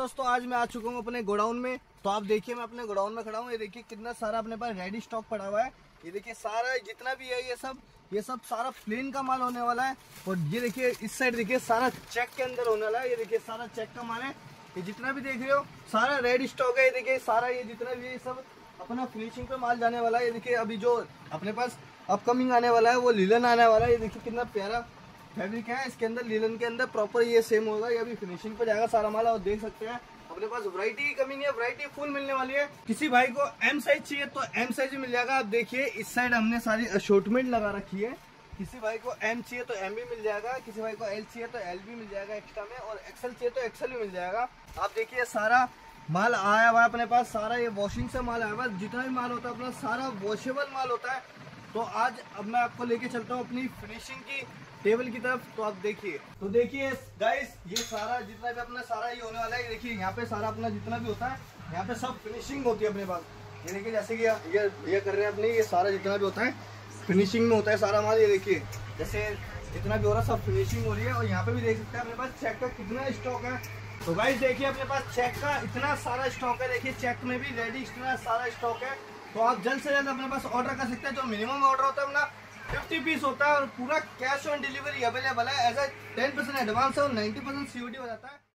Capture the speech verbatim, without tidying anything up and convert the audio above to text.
दोस्तों आज मैं आ चुका हूँ अपने गोडाउन में। तो आप देखिए मैं अपने गोडाउन में खड़ा हूँ। ये देखिए कितना सारा अपने पास रेडी स्टॉक पड़ा हुआ है। ये देखिए सारा जितना भी है ये सब ये सब सारा प्लेन का माल होने वाला है। और ये देखिए इस साइड देखिए सारा चेक के अंदर होने वाला है। ये देखिए सारा चेक का माल है। ये जितना भी देख रहे हो सारा रेडी स्टॉक है। ये देखिए सारा ये जितना भी ये सब अपना फिनिशिंग पे माल जाने वाला है। ये देखिए अभी जो अपने पास अपकमिंग आने वाला है वो लीलन आने वाला है। ये देखिए कितना प्यारा फैब्रिक है। इसके अंदर लीलन के अंदर प्रॉपर ये सेम होगा। ये अभी फिनिशिंग पे जाएगा सारा माल। और देख सकते हैं अपने पास वैरायटी की कमी नहीं है, वैरायटी फुल मिलने वाली है। किसी भाई को एम साइज चाहिए तो एम साइज मिल जाएगा। आप देखिए इस साइड हमने सारी अशॉर्टमेंट लगा रखी है। किसी भाई को एम चाहिए तो एम भी मिल जाएगा, किसी भाई को एल चाहिए तो एल भी मिल जाएगा एक्स्ट्रा में, और एक्सएल चाहिए तो एक्सएल भी मिल जाएगा। आप देखिए सारा माल आया हुआ है अपने पास। सारा ये वॉशिंग से माल आया हुआ है। जितना भी माल होता है अपना सारा वॉशेबल माल होता है। तो आज अब मैं आपको लेके चलता हूँ अपनी फिनिशिंग की टेबल की तरफ। तो आप देखिए तो देखिए गाइस ये सारा जितना भी अपना सारा ये होने वाला है। देखिए यहाँ पे सारा अपना जितना भी होता है यहाँ पे सब फिनिशिंग होती है अपने पास। ये देखिए जैसे कि ये ये कर रहे हैं अपने ये सारा जितना भी होता है फिनिशिंग में होता है सारा माल। ये देखिए जैसे जितना भी हो रहा है सब फिनिशिंग हो रही है। और यहाँ पे भी देख सकते हैं अपने पास चेक का कितना स्टॉक है। तो गाइस देखिए अपने पास चेक का इतना सारा स्टॉक है। देखिए चेक में भी रेडी इतना सारा स्टॉक है। तो आप जल्द से जल्द अपने पास ऑर्डर कर सकते हैं। जो मिनिमम ऑर्डर होता है अपना फिफ्टी पीस होता है और पूरा कैश ऑन डिलीवरी अवेलेबल है। As a ten percent advance और ninety percent C O D हो जाता है।